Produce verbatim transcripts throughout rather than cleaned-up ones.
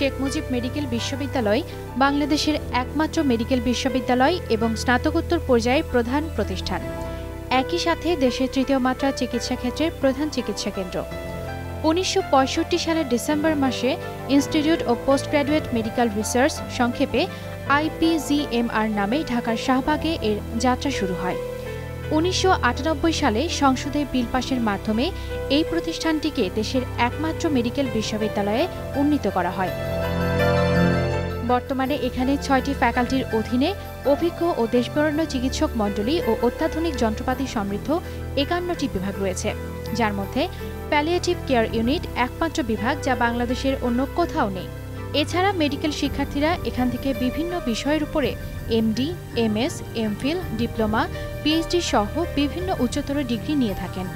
Sheikh Mujib medical विश्वविद्यालय बांग्लादेशेर एकमात्र medical विश्वविद्यालय एवं स्नातकोत्तर पर्याये प्रधान प्रतिष्ठान एक ही साथे देशेर तृतीय मात्रा चिकित्सा क्षेत्रे प्रधान चिकित्सा केंद्र। उन्नीसशो पयषट्टी साले डिसेम्बर मासे इन्स्टिट्यूट और पोस्ट ग्रेजुएट मेडिकल रिसार्च संक्षेपे आईपीजीएमआर नामे ढाकार शाहबागे एर यात्रा शुरू हय। उन्नीसशो आठानब्बई साले संसदे बिल पासेर माध्यमे एई प्रतिष्ठानटिके देशेर एकमात्र मेडिकल विश्वविद्यालये उन्नीत करा हय। बर्तमाने एखाने छयटी फैकाल्टिर अधीने अभिज्ञ और देशबरण्य चिकित्सक मंडली और अत्याधुनिक जंत्रपाति समृद्ध एकान्नटी विभाग रयेछे, जार मध्ये पैलिएटिव केयर यूनिट एकमात्र विभाग जा बांग्लादेशेर अन्य कोथाओ नेई। एछाड़ा मेडिकल शिक्षार्थीरा एखान थेके विभिन्न विषयेर उपरे MD, MS, MPhil, diploma, PhD सह विभिन्न उच्चतर डिग्री निये थाकेन।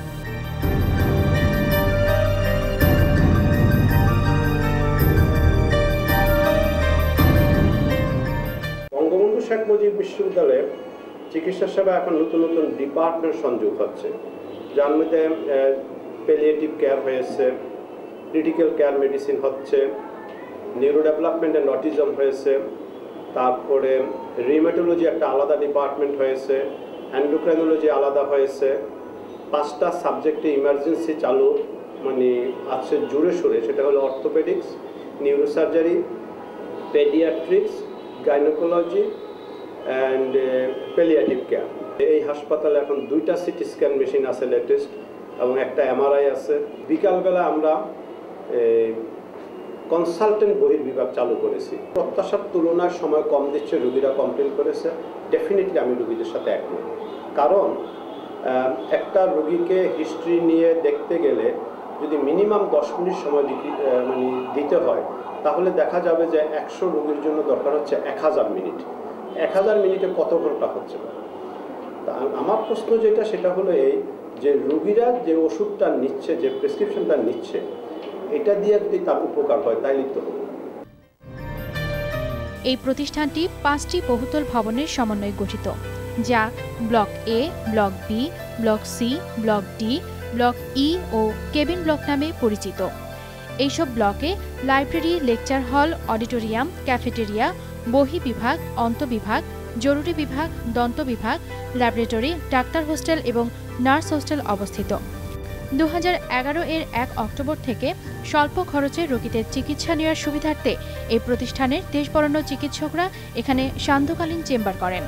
बंगबंधु शेख मुजिब विश्वविद्यालय चिकित्सा सेवा एखन नतून नतून डिपार्टमेंट संयोग हच्छे, जार मध्ये पैलिएटिव केयर हयेछे, क्रिटिकल केयर मेडिसिन हच्छे, न्यूरो डेवलपमेंट एंड ऑटिज्म হয়েছে, তারপরে রিউমেটোলজি একটা আলাদা ডিপার্টমেন্ট হয়েছে, এন্ডোক্রাইনোলজি আলাদা হয়েছে। পাঁচটা সাবজেক্টে ইমার্জেন্সি চালু মানে আছে জুড়ে সুরে, সেটা হলো orthopaedics, neurosurgery, paediatrics, gynaecology and palliative care. এই হাসপাতালে এখন দুইটা সিটি স্ক্যান মেশিন আছে লেটেস্ট এবং একটা এমআরআই আছে। বিকালবেলা আমরা কনসালটেন্ট বহির বিভাগ চালু করেছি। প্রত্যাশার তুলনায় সময় কম দিচ্ছে, রোগীরা কমপ্লেন করেছে। ডেফিনেটলি আমি রোগীদের সাথে একমত, কারণ একটা রোগীকে হিস্ট্রি নিয়ে দেখতে গেলে যদি মিনিমাম দশ মিনিট সময় মানে দিতে হয়, তাহলে দেখা যাবে যে একশো রোগীর জন্য দরকার হচ্ছে এক হাজার মিনিট। এক হাজার মিনিটে কত ঘন্টা হচ্ছে? তা আমার প্রশ্ন যেটা সেটা হলো এই যে রোগীরা যে ওষুধটা নিচ্ছে, যে প্রেসক্রিপশনটা নিচ্ছে, এটা দিয়ে যদি তার উপকার হয় তাইলে তো। এই প্রতিষ্ঠানটি পাঁচটি বহুতল ভবনের সমন্বয়ে গঠিত, যা block A, block B, block C, block D, block E ও কেবিন ব্লক নামে পরিচিত। এইসব ব্লকে library, lecture hall, auditorium, cafeteria, বহি বিভাগ, অন্তবিভাগ, জরুরি বিভাগ, দন্ত বিভাগ, ল্যাবরেটরি, ডাক্তার হোস্টেল এবং নার্স হোস্টেল অবস্থিত। দু হাজার এগারো এর এক অক্টোবর থেকে স্বল্প খরচে রোগীদের চিকিৎসা নেওয়ার সুবিধার্থে এই প্রতিষ্ঠানের দেশবরণ্য চিকিৎসকরা এখানে সান্ধ্যকালীন চেম্বার করেন।